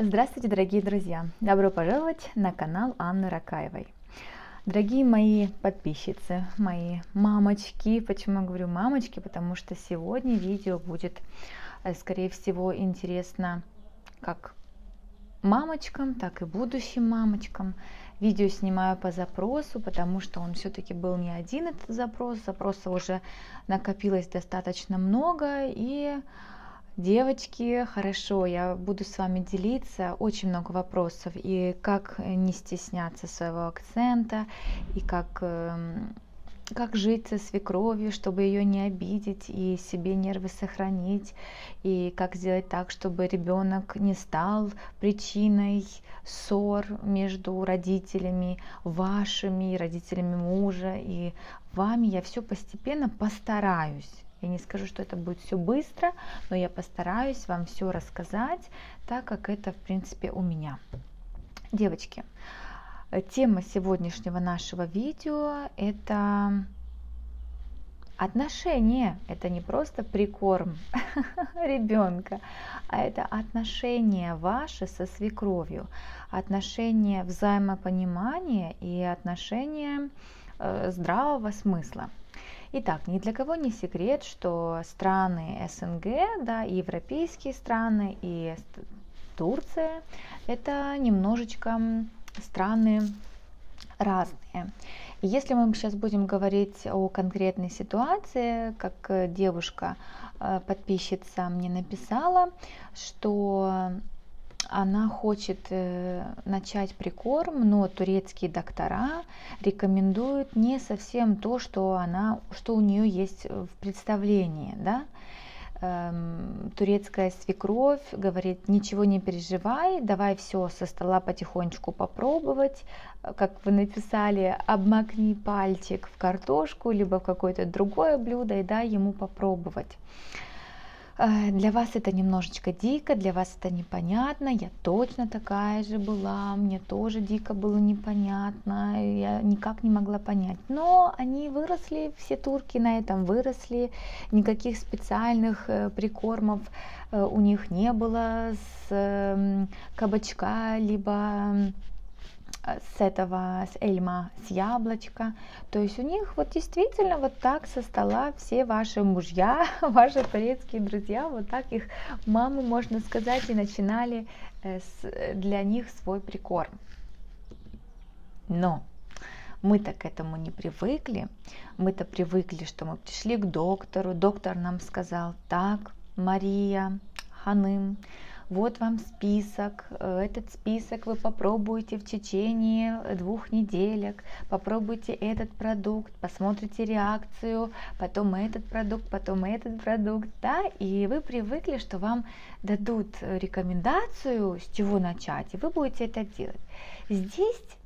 Здравствуйте, дорогие друзья! Добро пожаловать на канал Анны Ракаевой. Дорогие мои подписчицы, мои мамочки, почему я говорю мамочки, потому что сегодня видео будет, скорее всего, интересно как мамочкам, так и будущим мамочкам. Видео снимаю по запросу, потому что он все-таки был не один, этот запрос, запросов уже накопилось достаточно много, и... Девочки, хорошо, я буду с вами делиться, очень много вопросов, и как не стесняться своего акцента, и как жить со свекровью, чтобы ее не обидеть и себе нервы сохранить, и как сделать так, чтобы ребенок не стал причиной ссор между родителями вашими, родителями мужа и вами. Я все постепенно постараюсь. Я не скажу, что это будет все быстро, но я постараюсь вам все рассказать, так как это, в принципе, у меня. Девочки, тема сегодняшнего нашего видео – это отношения. Это не просто прикорм ребенка, а это отношения ваши со свекровью, отношения взаимопонимания и отношения здравого смысла. Итак, ни для кого не секрет, что страны СНГ, да, и европейские страны, и Турция, это немножечко страны разные. И если мы сейчас будем говорить о конкретной ситуации, как девушка-подписчица мне написала, что она хочет начать прикорм, но турецкие доктора рекомендуют не совсем то, что у нее есть в представлении, да? Турецкая свекровь говорит: ничего не переживай, давай все со стола потихонечку попробовать, как вы написали, обмакни пальчик в картошку, либо в какое-то другое блюдо и дай ему попробовать. Для вас это немножечко дико, для вас это непонятно, я точно такая же была, мне тоже дико было непонятно, я никак не могла понять. Но они выросли, все турки на этом выросли, никаких специальных прикормов у них не было с кабачка, либо... с эльма, с яблочка. То есть у них вот действительно вот так со стола все ваши мужья, ваши турецкие друзья, вот так их мамы, можно сказать, и начинали для них свой прикорм. Но мы-то к этому не привыкли, мы-то привыкли, что мы пришли к доктору, доктор нам сказал: так, Мария, ханым, вот вам список, этот список вы попробуйте в течение 2 недель, попробуйте этот продукт, посмотрите реакцию, потом этот продукт, да, и вы привыкли, что вам дадут рекомендацию, с чего начать, и вы будете это делать. Здесь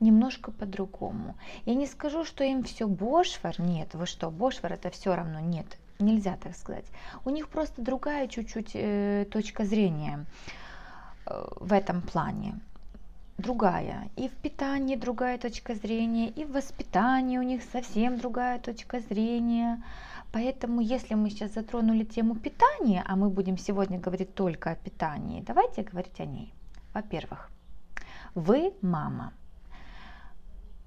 немножко по-другому. Я не скажу, что им все бошвар, нет, вы что, бошвар это все равно, нет. Нельзя так сказать. У них просто другая чуть-чуть точка зрения в этом плане. Другая. И в питании другая точка зрения, и в воспитании у них совсем другая точка зрения. Поэтому, если мы сейчас затронули тему питания, а мы будем сегодня говорить только о питании, давайте говорить о ней. Во-первых, вы мама.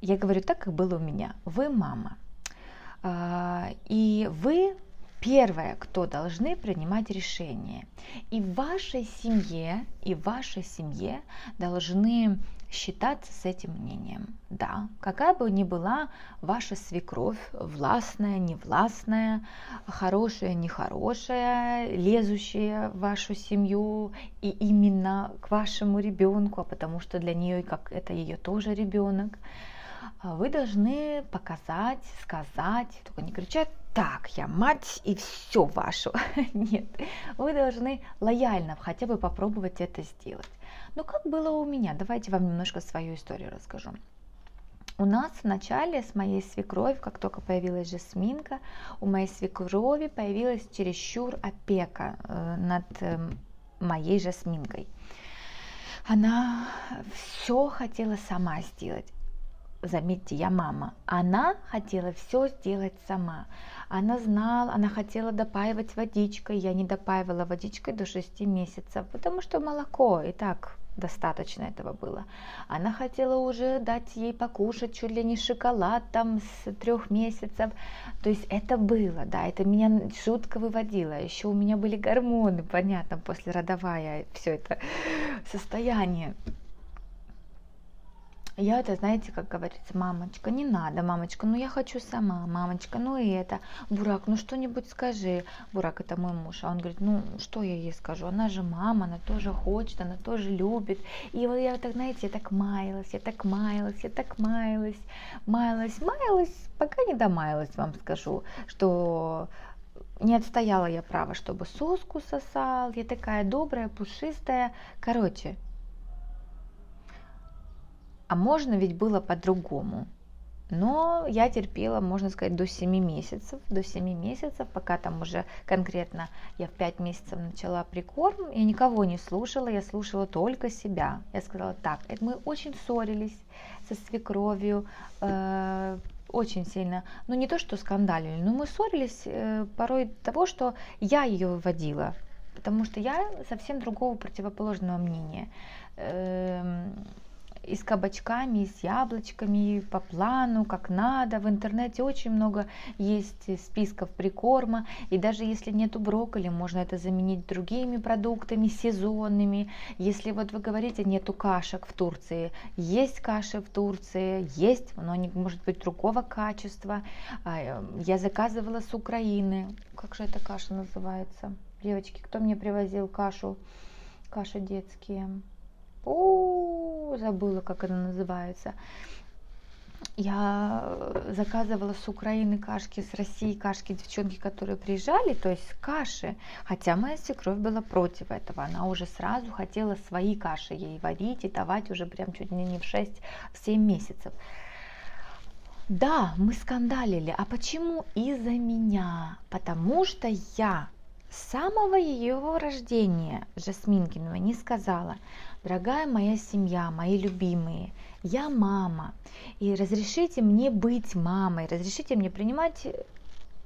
Я говорю так, как было у меня. Вы мама. И вы... Первое, кто должны принимать решение. И в вашей семье, должны считаться с этим мнением. Да, какая бы ни была ваша свекровь, властная, невластная, хорошая, нехорошая, лезущая в вашу семью и именно к вашему ребенку, а потому что для нее, как это ее тоже ребенок, вы должны показать, сказать, только не кричать: так, я мать и все вашу. Нет, вы должны лояльно хотя бы попробовать это сделать. Но как было у меня? Давайте вам немножко свою историю расскажу. У нас вначале с моей свекровью, как только появилась Жасминка, у моей свекрови появилась чересчур опека над моей Жасминкой. Она все хотела сама сделать. заметьте, я мама, она хотела все сделать сама. Она знала, она хотела допаивать водичкой, я не допаивала водичкой до 6 месяцев, потому что молоко и так достаточно этого было. Она хотела уже дать ей покушать чуть ли не шоколад там с 3 месяцев. То есть это было, да, это меня жутко выводило. Еще у меня были гормоны, понятно, послеродовая, все это состояние. Я это, знаете, как говорится, мамочка, не надо, мамочка, ну я хочу сама, мамочка, ну и это, Бурак, ну что-нибудь скажи, Бурак это мой муж, а он говорит, ну что я ей скажу, она же мама, она тоже хочет, она тоже любит, и вот я так, знаете, я так маялась, я так маялась, я так маялась, пока не домаялась, вам скажу, что... Не отстояла я право, чтобы соску сосал, я такая добрая, пушистая, короче... А можно ведь было по-другому, но я терпела, можно сказать, до 7 месяцев, пока там уже конкретно я в 5 месяцев начала прикорм, я никого не слушала, я слушала только себя. Я сказала так, мы очень ссорились со свекровью, очень сильно, ну не то, что скандалили, но мы ссорились порой того, что я ее выводила, потому что я совсем другого противоположного мнения. И с кабачками, и с яблочками, и по плану, как надо. В интернете очень много есть списков прикорма. И даже если нету брокколи, можно это заменить другими продуктами, сезонными. Если вот вы говорите, нету кашек в Турции. Есть каши в Турции, есть, но они, может быть, другого качества. Я заказывала с Украины. Как же эта каша называется? Девочки, кто мне привозил кашу? Каши детские. О, забыла, как она называется. Я заказывала с Украины кашки, с России кашки, девчонки, которые приезжали, то есть каши. Хотя моя свекровь была против этого. Она уже сразу хотела свои каши ей варить и давать уже прям чуть ли не в 6-7 месяцев. Да, мы скандалили. А почему? Из-за меня. Потому что я с самого ее рождения Жасминкиного не сказала: дорогая моя семья, мои любимые, я мама, и разрешите мне быть мамой, разрешите мне принимать,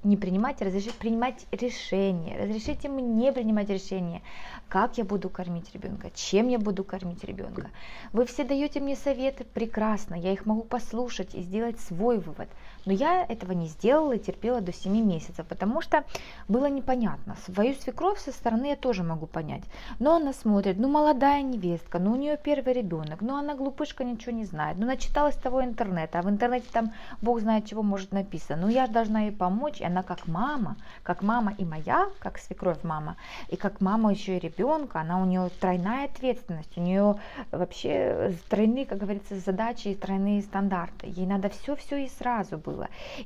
не принимать, разрешите принимать решения, разрешите мне принимать решения, как я буду кормить ребенка, чем я буду кормить ребенка. Вы все даете мне советы, прекрасно, я их могу послушать и сделать свой вывод, но я этого не сделала и терпела до 7 месяцев, потому что было непонятно. Свою свекровь со стороны я тоже могу понять, но она смотрит, ну молодая невестка, ну у нее первый ребенок, ну она глупышка, ничего не знает, ну начиталась того интернета, а в интернете там бог знает чего может написано, ну я же должна ей помочь, и она как мама и моя, как свекровь мама, и как мама еще и ребенка, она у нее тройная ответственность, у нее вообще тройные, как говорится, задачи и тройные стандарты, ей надо все и сразу было,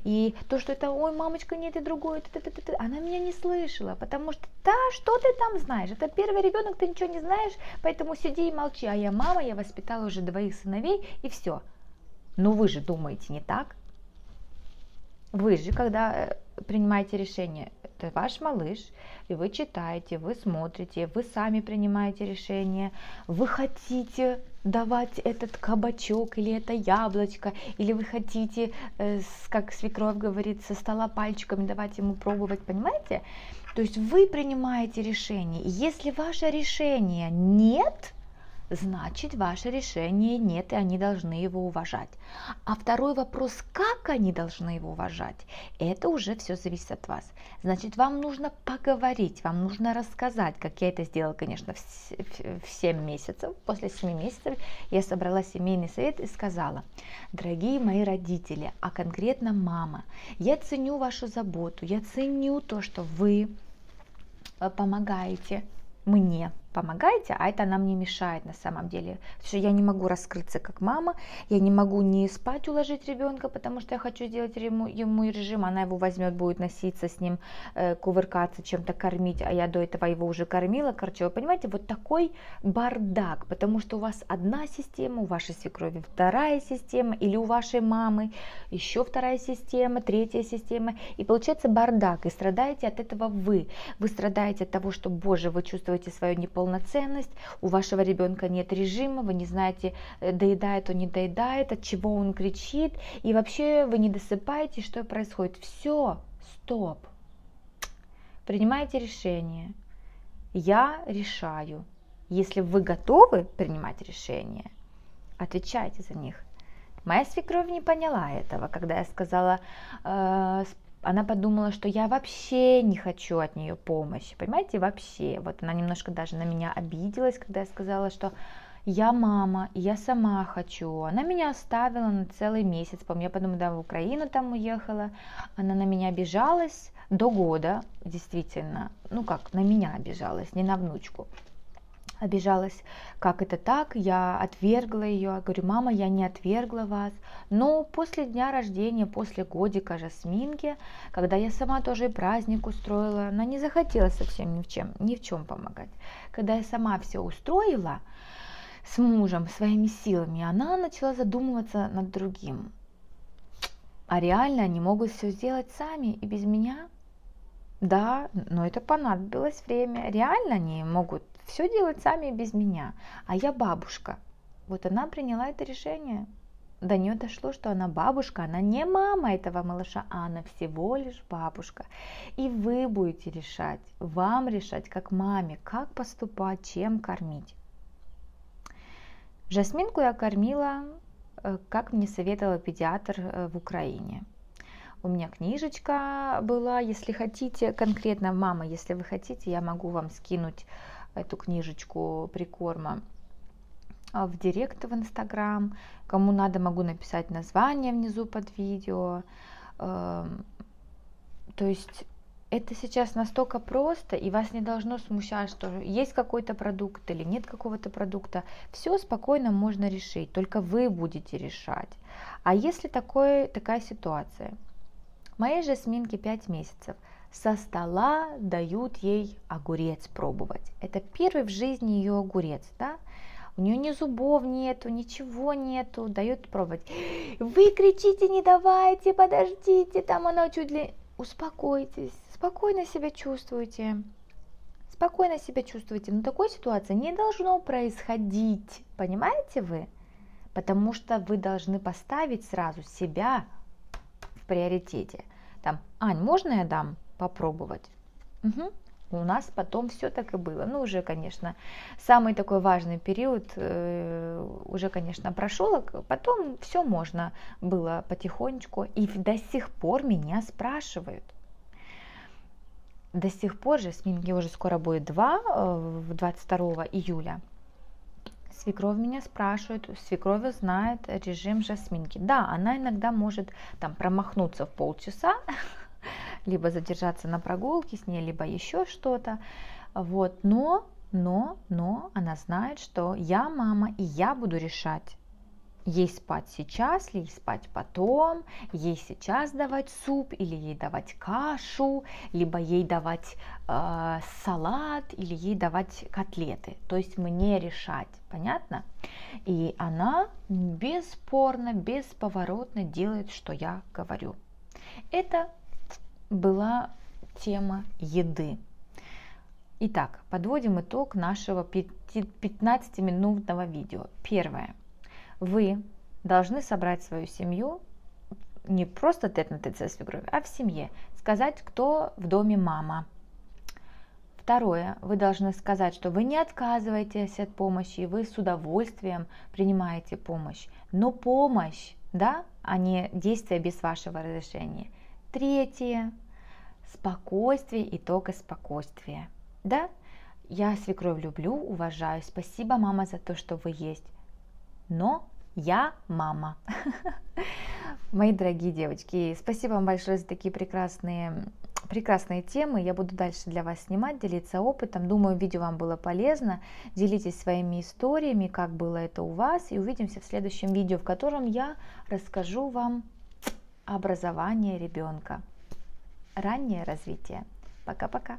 и то, что это, ой, мамочка, нет, и другое, она меня не слышала, потому что, да, что ты там знаешь, это первый ребенок, ты ничего не знаешь, поэтому сиди и молчи, а я мама, я воспитала уже 2 сыновей, и все. Но вы же думаете не так, вы же, когда принимаете решение, это ваш малыш, и вы читаете, вы смотрите, вы сами принимаете решение, вы хотите давать этот кабачок или это яблочко, или вы хотите, как свекровь говорит, со стола пальчиками давать ему пробовать, понимаете? То есть вы принимаете решение, и если ваше решение нет, значит, ваше решение нет, и они должны его уважать. А второй вопрос, как они должны его уважать, это уже все зависит от вас. Значит, вам нужно поговорить, вам нужно рассказать, как я это сделала, конечно, в 7 месяцев. После 7 месяцев я собрала семейный совет и сказала: дорогие мои родители, а конкретно мама, я ценю вашу заботу, я ценю то, что вы помогаете мне. Помогаете, а это она мне мешает на самом деле, потому что я не могу раскрыться как мама, я не могу не спать уложить ребенка, потому что я хочу сделать ему режим, она его возьмет, будет носиться с ним, кувыркаться, чем-то кормить, а я до этого его уже кормила, корчила, понимаете, вот такой бардак, потому что у вас одна система, у вашей свекрови вторая система, или у вашей мамы еще вторая система, третья система, и получается бардак, и страдаете от этого вы страдаете от того, что, боже, вы чувствуете свою неполноценность, неполноценность, у вашего ребенка нет режима, вы не знаете, доедает он, не доедает, от чего он кричит, и вообще вы не досыпаете, что происходит. Все, стоп. Принимайте решение. Я решаю. Если вы готовы принимать решения, отвечайте за них. Моя свекровь не поняла этого, когда я сказала, она подумала, что я вообще не хочу от нее помощи, понимаете, вообще. Вот она немножко даже на меня обиделась, когда я сказала, что я мама, и я сама хочу. Она меня оставила на целый месяц, я потом в Украину там уехала, она на меня обижалась до года, действительно, ну как, на меня обижалась, не на внучку. Обижалась, как это так, я отвергла ее, я говорю, мама, я не отвергла вас, но после дня рождения, после годика Жасминки, когда я сама тоже и праздник устроила, она не захотела совсем ни в чем помогать, когда я сама все устроила с мужем, своими силами, она начала задумываться над другим, а реально они могут все сделать сами и без меня, да, но это понадобилось время, реально они могут все делать сами без меня, а я бабушка. Вот она приняла это решение, до нее дошло, что она бабушка, она не мама этого малыша, а она всего лишь бабушка. И вы будете решать, вам решать, как маме, как поступать, чем кормить. Жасминку я кормила, как мне советовала педиатр в Украине. У меня книжечка была, если хотите, конкретно мама, если вы хотите, я могу вам скинуть эту книжечку прикорма в директ в Инстаграм. Кому надо, могу написать название внизу под видео. То есть это сейчас настолько просто, и вас не должно смущать, что есть какой-то продукт или нет какого-то продукта. Все спокойно можно решить, только вы будете решать. А если такая ситуация? Моей Жасминке 5 месяцев. Со стола дают ей огурец пробовать. Это первый в жизни ее огурец, да? У нее ни зубов нету, ничего нету, дают пробовать. Вы кричите, не давайте, подождите, там она чуть ли... Успокойтесь, спокойно себя чувствуйте. Спокойно себя чувствуйте. Но такой ситуации не должно происходить, понимаете вы? Потому что вы должны поставить сразу себя в приоритете. Там, Ань, можно я дам попробовать? Угу. У нас потом все так и было. Ну, уже, конечно, самый такой важный период уже, конечно, прошел, а потом все можно было потихонечку. И до сих пор меня спрашивают. До сих пор же, Жасминке уже скоро будет 2, 22 июля. Свекровь меня спрашивает, свекровь знает режим Жасминки. Да, она иногда может там промахнуться в полчаса, либо задержаться на прогулке с ней, либо еще что-то. Вот, но она знает, что я мама, и я буду решать, ей спать сейчас, ей спать потом, ей сейчас давать суп, или ей давать кашу, либо ей давать салат, или ей давать котлеты. То есть мне решать, понятно? И она бесспорно, бесповоротно делает, что я говорю. Это была тема еды. Итак, подводим итог нашего 15-минутного видео. Первое. Вы должны собрать свою семью, не просто тет-на-тет со свекровью, а в семье. Сказать, кто в доме мама. Второе. Вы должны сказать, что вы не отказываетесь от помощи, и вы с удовольствием принимаете помощь. Но помощь, да, а не действия без вашего разрешения. Третье. Спокойствие и только спокойствие. Да? Я свекровь люблю, уважаю. Спасибо, мама, за то, что вы есть. Но я мама. Мои дорогие девочки, спасибо вам большое за такие прекрасные темы. Я буду дальше для вас снимать, делиться опытом. Думаю, видео вам было полезно. Делитесь своими историями, как было это у вас. И увидимся в следующем видео, в котором я расскажу вам образование ребенка. Раннее развитие. Пока-пока.